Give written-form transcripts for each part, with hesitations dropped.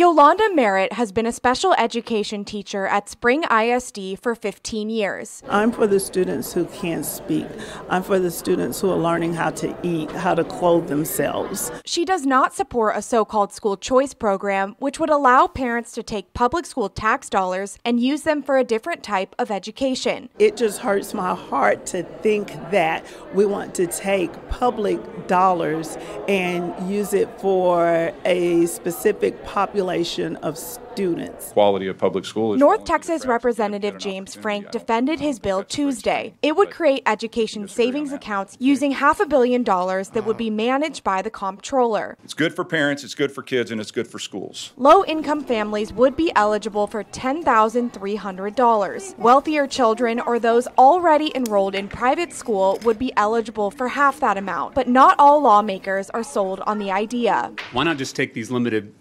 Yolanda Merritt has been a special education teacher at Spring ISD for 15 years. I'm for the students who can't speak. I'm for the students who are learning how to eat, how to clothe themselves. She does not support a so-called school choice program, which would allow parents to take public school tax dollars and use them for a different type of education. It just hurts my heart to think that we want to take public dollars and use it for a specific population of students. Quality of public school. North Texas Representative James Frank defended his bill Tuesday. It would create education savings accounts using $500 million that would be managed by the comptroller. It's good for parents, it's good for kids, and it's good for schools. Low-income families would be eligible for $10,300. Wealthier children or those already enrolled in private school would be eligible for half that amount. But not all lawmakers are sold on the idea. Why not just take these limited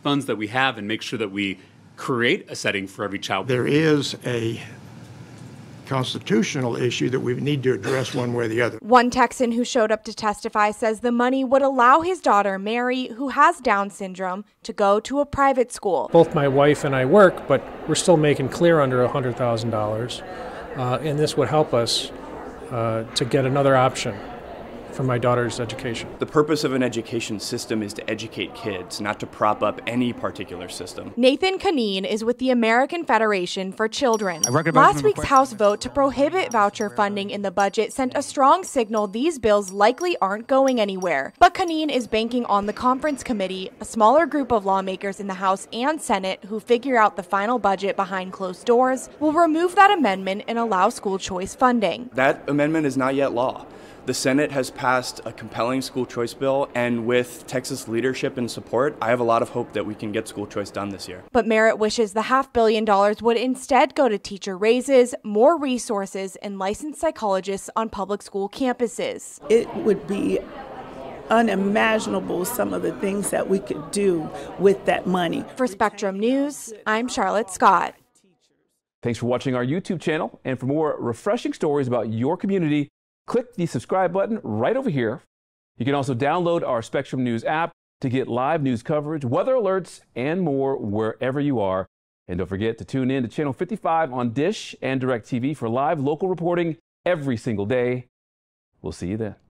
funds that we have and make sure that we create a setting for every child? There is a constitutional issue that we need to address one way or the other. One Texan who showed up to testify says the money would allow his daughter, Mary, who has Down syndrome, to go to a private school. Both my wife and I work, but we're still making clear under $100,000, and this would help us to get another option for my daughter's education. The purpose of an education system is to educate kids, not to prop up any particular system. Nathan Kanine is with the American Federation for Children. Last week's House vote to prohibit voucher funding in the budget sent a strong signal these bills likely aren't going anywhere. But Kanine is banking on the conference committee, a smaller group of lawmakers in the House and Senate who figure out the final budget behind closed doors, will remove that amendment and allow school choice funding. That amendment is not yet law. The Senate has passed a compelling school choice bill, and with Texas leadership and support, I have a lot of hope that we can get school choice done this year. But Merritt wishes the $500 million would instead go to teacher raises, more resources, and licensed psychologists on public school campuses. It would be unimaginable some of the things that we could do with that money. For Spectrum News, I'm Charlotte Scott. Thanks for watching our YouTube channel, and for more refreshing stories about your community, click the subscribe button right over here. You can also download our Spectrum News app to get live news coverage, weather alerts, and more wherever you are. And don't forget to tune in to Channel 55 on Dish and DirecTV for live local reporting every single day. We'll see you then.